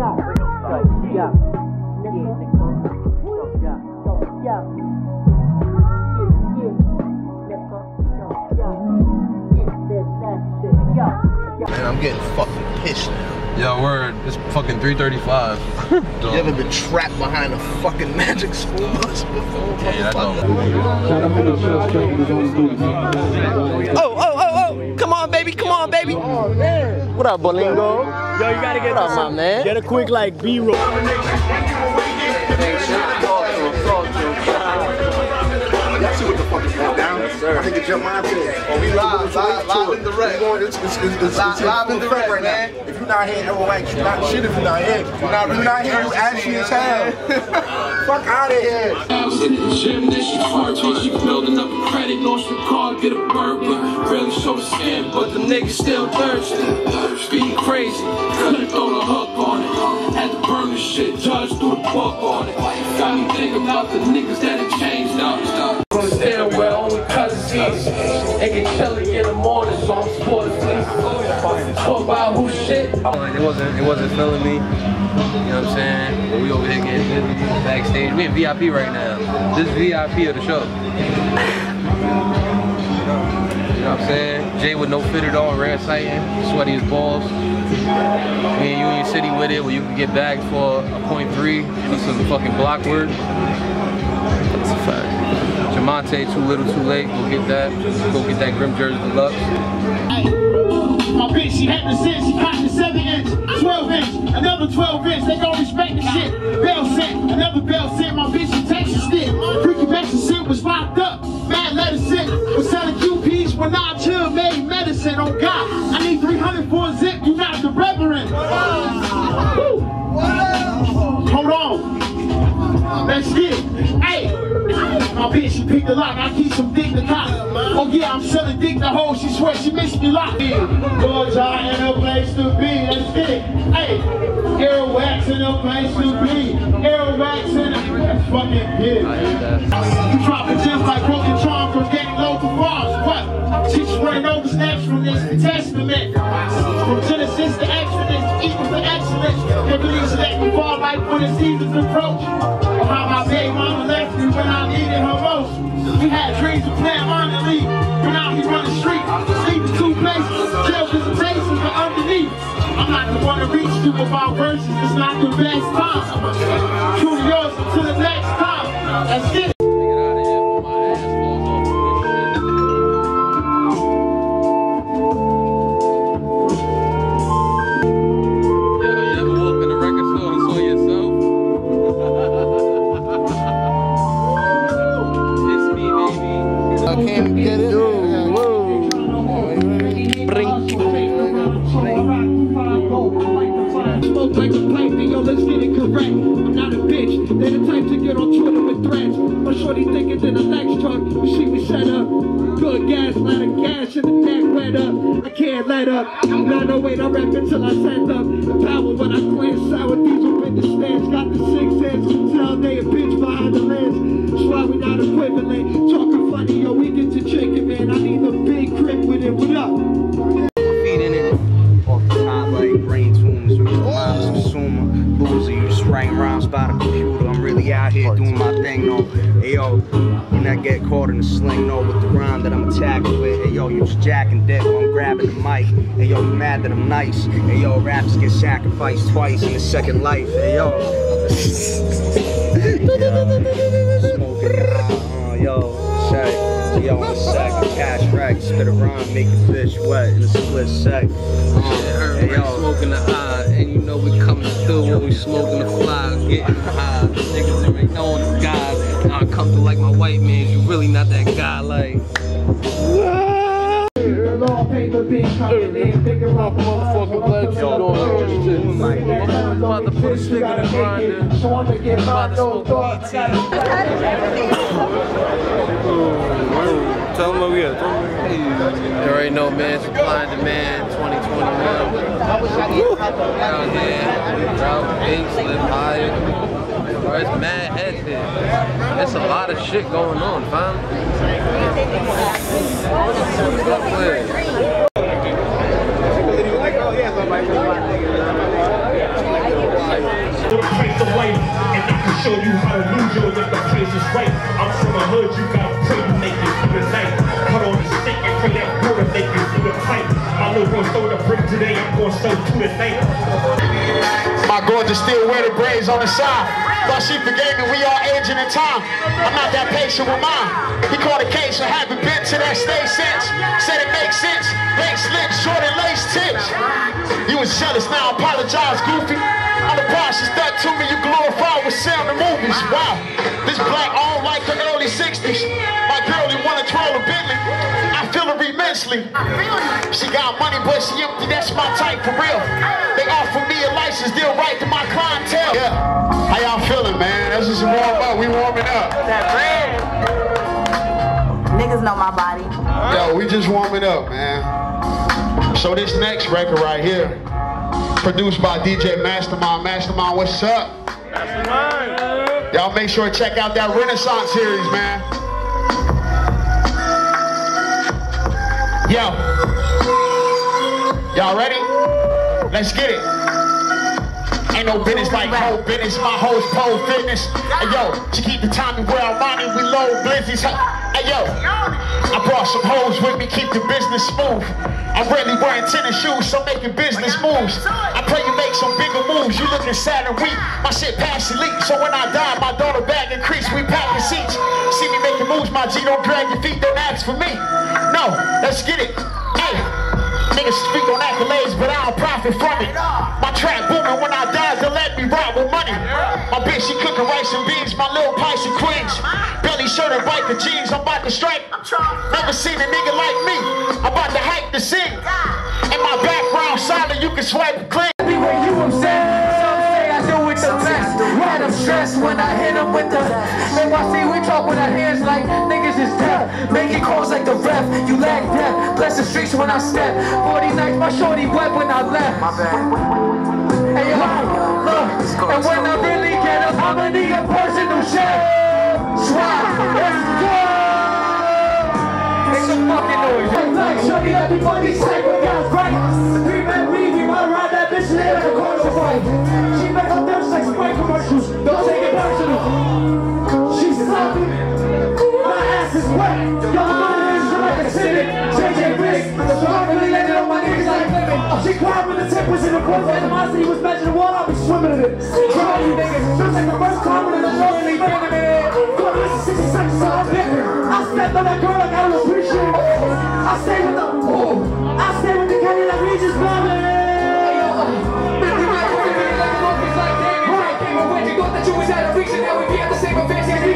Man, I'm getting fucking pissed now. Yeah, word. It's fucking 3:35. You ever been trapped behind a fucking magic school bus before? Yeah, Oh! Come on, baby! Oh, man. What up, Bolingo? Yo, you gotta get up, my man. Get a quick, like, B-roll. Y'all see what the fuck is going down? I think it's Jah Monte. Oh, we live and direct. It's live and direct right now. If you're not here, you're right. You're not shit if you're not here. You're not here, you ashy as hell. Fuck out of here. I was in the gym, then she farted. She building up a credit, launched the car, get a burger. Really show the skin, but the niggas still thirsty. Being crazy, couldn't throw the hook on it. Had to burn the shit, judge threw the pork on it. Got me thinking about the niggas that have changed up. Stairwell, only cousins eat. They get chilly in the morning, so I'm supported. Talk about who shit. It wasn't feeling me. You know what I'm saying? But we over here getting busy backstage. We in VIP right now. This is VIP of the show. You know what I'm saying? Jay with no fit at all, ran sighting, sweaty as balls. Me and Union City with it, where you can get bagged for a .3 and some fucking block word. That's a fact. Jah Monte, too little, too late. Go get that Grim Jersey Deluxe. Hey, my bitch, she had the sense. She caught the 7-inch, 12-inch, another 12-inch. They gon' respect the shit. Bell sent, another bell sent. My bitch, she takes the stick. Freaky Max, the shit was locked up. Mad letter sick. Was selling QPs when I chill, made medicine. Oh God, I need 300 for a zip. You not the reverend. Woo. Hold on. Let's get it. Hey. My bitch, she picked the lock, I keep some dick to cock. Oh yeah, I'm selling dick to hoe, she swear she missed me locked. Gorge eye in a place to be, let's get it. Hey, Airwax in a place to be. Airwax in a fucking bitch. You dropping just like broken charm from getting local bars. What? She's running over snaps from this testament. From Genesis to Exodus, equals to excellence. They believe that we fall like when the seasons approach. How my baby mama left me when I needed her most. We had dreams of plan on the leave. When out here on the street, sleeping two places, jail visitations are underneath. I'm not the one to reach you with my verses. It's not the best time. True to yours until the next time. Let's get it. That I'm nice, and yo, raps get sacrificed twice in the second life, and yo, smoking, yo, check, yo, in a sec, cash rack, spit a rhyme, make a bitch wet in a split sec, and yo, smoking the high, and you know we coming through when we smoking the fly, getting high, niggas ain't been knowing the guys, I come through like my white man, you really not that guy, like. Figure out motherfucking black shit on motherfucking nigga to grind it. So I'm gonna get my own thoughts. Tell them where we at. You already know, man. Supply and demand 2021. Woo! Down there. Round 8, slip higher. Bro, it's mad heads here. It's a lot of shit going on, fam. fight. My little bro stole the brick today, I'm gonna show two tonight. My gorgeous still wear the braids on the side. But she forgave me, we all aging in time. I'm not that patient with mine. He caught a case and haven't been to that stage since. Said it makes sense, fake slips, short and lace tips. You was jealous, now I apologize, goofy. I'm the boss, you stuck to me, you glorified with sound and movies. Wow, this black all like the early 60s. My girl, you wanna twirl a Bentley. I feel her immensely. She got money, but she empty, that's my type for real. They offer me a license, deal right to my clientele. Yeah. How y'all feeling, man? That's just warm up. We warming up. Niggas know my body. Yo, we just warming up, man. So this next record right here, produced by DJ Mastermind. Mastermind, what's up? Mastermind. Y'all make sure to check out that Renaissance series, man. Yo. Y'all ready? Let's get it. Ain't no business like whole business, my hoes pole fitness. Hey yo, she keep the timing well, money we low blizzies. Hey yo, I brought some hoes with me, keep the business smooth. I'm really wearing tennis shoes, so making business moves. I pray you make some bigger moves, you looking sad and weak. My shit past elite, so when I die, my daughter bag increase, we packing seats. See me making moves, my G, don't drag your feet, don't ask for me. No, let's get it, hey. Niggas speak on accolades, but I don't profit from it. My trap booming, when I die, they'll let me ride with money. My bitch, she cooking rice and beans, my little pies and queens. Belly shirt and biker jeans, I'm about to strike. Never seen a nigga like me, I'm about to hype the scene. In my background, silent, you can swipe and clean. Be where you upset, some say I do it the best. Had them stressed when I hit them with the... If I see we talk with our hands like niggas is deaf. Making calls like the ref, you lack depth. Bless the streets when I step. 40 nights, my shorty wet when I left. My bad. Hey, yo, look. And when I really get up, I'ma need a personal chef. Swap, let's go. Make some fucking noise. Hey, look, shorty, everybody say we got right. Three men leave, you wanna ride that bitch in like a corner fight. She make up them sex spray commercials. Don't take it personal. She's sloppy. My ass is wet. Y'all JJ Rick, so I really landed on my knees like living. She cried when the tip was in the pool, so animosity was measured in water, I'll be swimming in it. Try you niggas, just like the first climber in the world, they banging it. 460 seconds, so I'm bigger. I stepped on that girl like I don't appreciate it. I stay with the, I stay with the candy like we just bombing. Right, came away, you thought that you was out of reach, and now we be at the same event, and we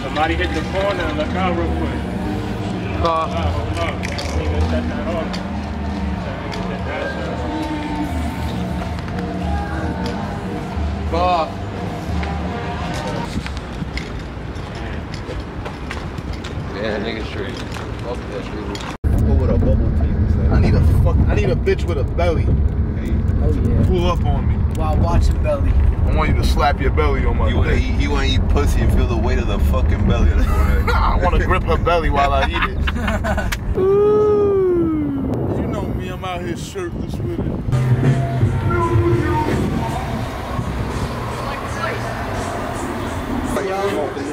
somebody hit the corner and look out real quick. Hold on. Set that off. Yeah, nigga straight. Fuck that shit. What would a bubble team? I need a bitch with a belly. Hey. Oh yeah. Pull up on me. While watching belly. I want you to slap your belly on my belly. You want to eat pussy and feel the weight of the fucking belly on the forehead. Nah, I want to grip her belly while I eat it. Ooh. You know me, I'm out here shirtless with it.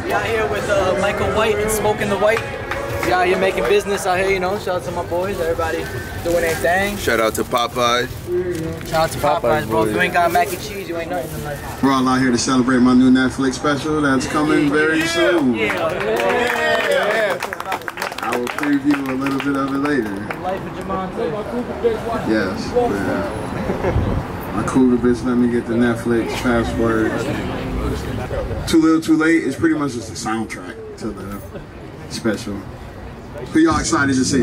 Y'all here with Michael White and Smoking the White. Y'all here making business out here, you know. Shout out to my boys, everybody doing their thing. Shout out to Popeyes. Shout out to Popeyes, bro. If you ain't got mac and cheese, you ain't nothing like that. We're all out here to celebrate my new Netflix special that's coming very soon. Yeah. I will preview a little bit of it later. Life of Jamonte. Yes. My cooler bitch let me get the Netflix password. Too Little Too Late is pretty much just a soundtrack to the special. Who y'all excited to see?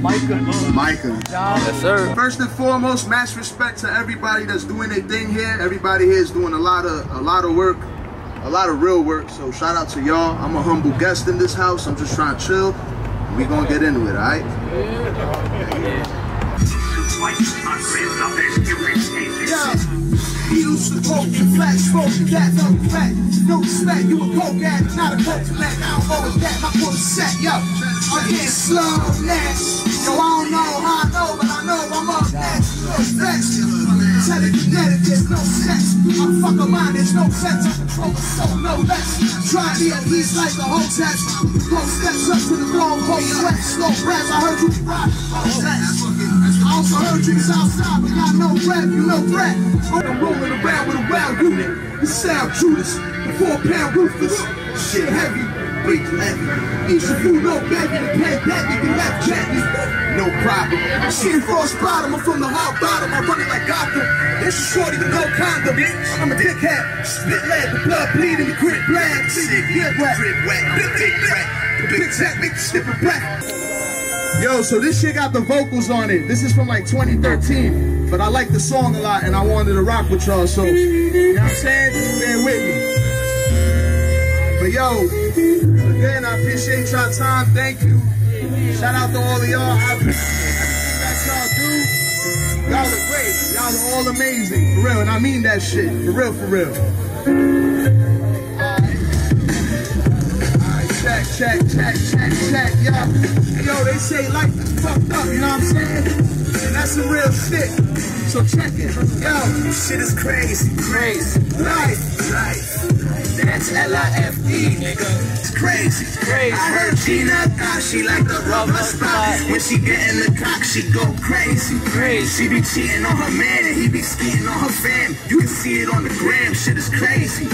Micah. Yes, sir. First and foremost, much respect to everybody that's doing their thing here. Everybody here is doing a lot of work, a lot of real work. So shout out to y'all. I'm a humble guest in this house. I'm just trying to chill. We gonna get into it, all right? He used to talk and flat smoke, that's no flat. No slack, you a poke at, not a poke black. I don't go with that, my quarter set, yo. I'm getting slow next. Yo, I don't know how I know, but I know I'm up next. No sex, tell it genetic, there's no sex. I'm fucking mine, there's no sense. I control myself, no less. Try me at least like a whole test. Both steps up to the door, both sweat, slow breath. I heard you rock, I also heard you outside, but got no rap, you no threat. I'm rolling around with a wild unit. The sound Judas, the 4-pound roofers. Shit heavy, beat heavy. Eat your food, no baggy, the pandemic, the left jacket. No problem. Shit frost bottom, I'm from the hard bottom. I run it like Gotham. This is shorty with no condom. I'm a dickhead. Spit lead, the blood bleeding, the grit blab. Shit, get wet. Big wet. The big tech make the snip and black. Yo, so this shit got the vocals on it. This is from like 2013, but I like the song a lot and I wanted to rock with y'all, so you know what I'm saying? Just bear with me. But yo, again, I appreciate y'all time. Thank you. Shout out to all of y'all. I appreciate everything that y'all do. Y'all are great. Y'all are all amazing, for real, and I mean that shit, for real, for real. Alright, check, y'all. Yo, they say life is fucked up, you know what I'm saying? And that's some real shit. So check it. Yo, shit is crazy. Life. That's L-I-F-E, nigga. It's crazy. I heard Gina thought she liked the rubber spot. When she get in the cock, she go crazy. She be cheating on her man and he be skeeting on her fam. You can see it on the gram, shit is crazy.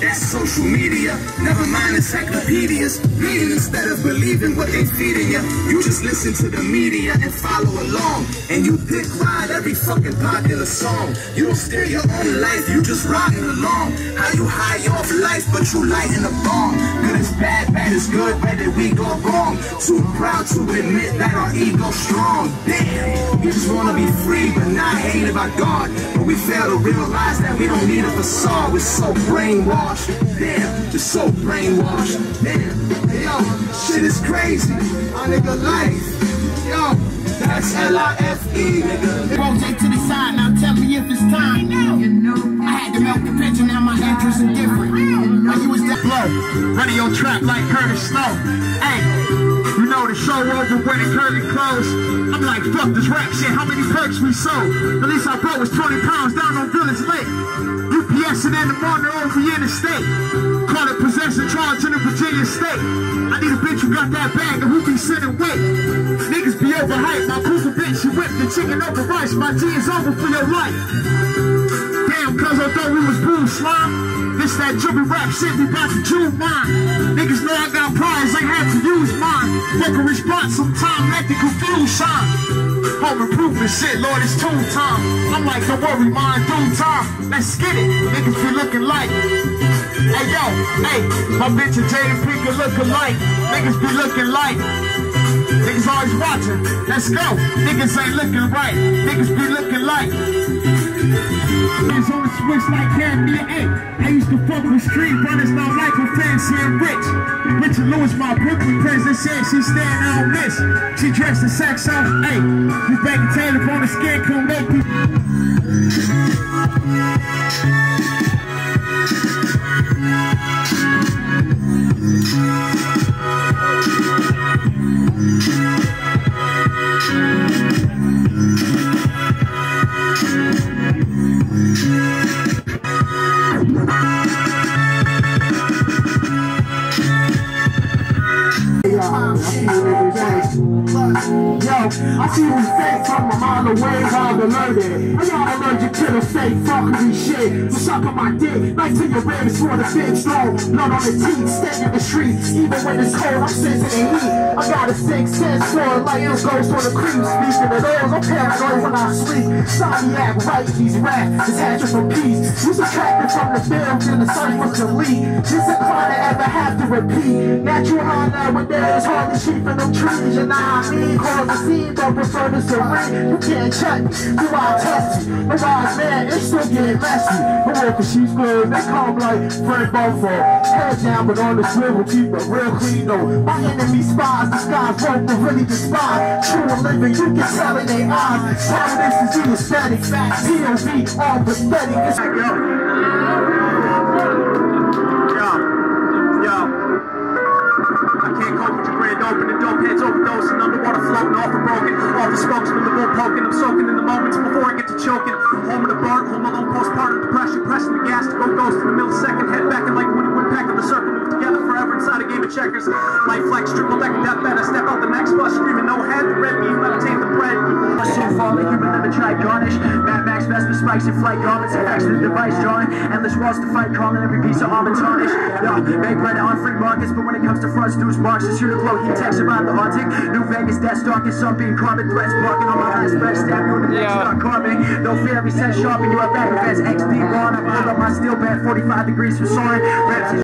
That's social media, never mind encyclopedias. Reading instead of believing what they feeding ya. You just listen to the media and follow along. And you dick ride every fucking popular song. You don't steer your own life, you just riding along. How you high off life, but you lighting a bomb. Good is bad. Bad is good, where did we go wrong? Too proud to admit that our ego's strong. Damn, we just wanna be free, but not hated by God. But we fail to realize that we don't need a facade. We're so brainwashed. Damn, just so brainwashed. Damn, yo, shit is crazy. My nigga life, yo. That's L-I-F-E, nigga. Rotate to the side, now tell me if it's time. I had to milk the picture, now my interests are different. Like you was that blow, running your trap like Curtis Snow. Hey, you know the show over when it curly closed. I'm like, fuck this rap shit, how many perks we sold? The least I brought was 20 pounds down on Village Lake. UPS and then the morning over in the state. Call it possession charge in the Virginia state. I need a bitch who got that bag and who be sitting with. Niggas be overhyped. My cousin bitch, she whipped the chicken over rice. My G is over for your life. Damn, cuz I thought we was blue slime. This that drippy rap shit, we bout to chew mine. Niggas know I got prize, ain't had to use mine. Fuck a response, sometime let the confusion. Home improvement shit, Lord, it's too time. I'm like, don't worry, mine, due time. Let's get it, niggas be looking like. Hey yo, hey, my bitch and Jada Pinkett look alike. Niggas be looking like. Niggas always watching. Let's go. Niggas ain't looking right. Niggas be looking like. Niggas on the switch like Cam and Eight. I used to fuck with street runners, not like a fancy and rich. Richard Lewis, my Brooklyn president, said she stand on this. She dressed in sex off. Hey, you back and Taylor on the skin, come make me. Yo, facts. I see this fake from a mile away, I'm alerted. I'm not allergic to the fake fuckery shit. You suck on my dick, nice to your ribs for the big strong. Blood on the teeth, stand in the streets. Even when it's cold, I'm sensing the heat. I got a sixth sense for a light, it goes for the creeps. Speaking of those, I'm paranoid when I sleep. Zodiac, right, he's rap, detaching from peace. Who's attracted from the films and the sun was the lead. Disinclined to ever have to repeat. Natural high when there is hardly sheep in them trees. You know what I mean? Cause the scene don't prefer to serene. You can't shut me, do I test you? The wise man, it's still getting messy. The workers, she's good, they come like Fred Beaufort. Head down, but on the swivel, keep it real clean though. My enemy spies, the skies won't really despise. True and living, you can tell in their eyes. How this is the aesthetic, POV, all pathetic. It's and flight garments, effects with device drawing, endless walls to fight, calling every piece of almond tarnish. Yeah, make bread on free markets, but when it comes to fraudsters, Marxists, who to blow heat text about the Arctic, New Vegas, that's dark and some being carbon threats, barking on my eyes, back stab you in the neck, start carving. No fear, every sense sharp, and you are back, fast XD, lawn. I pulled up my steel band, 45 degrees from soaring.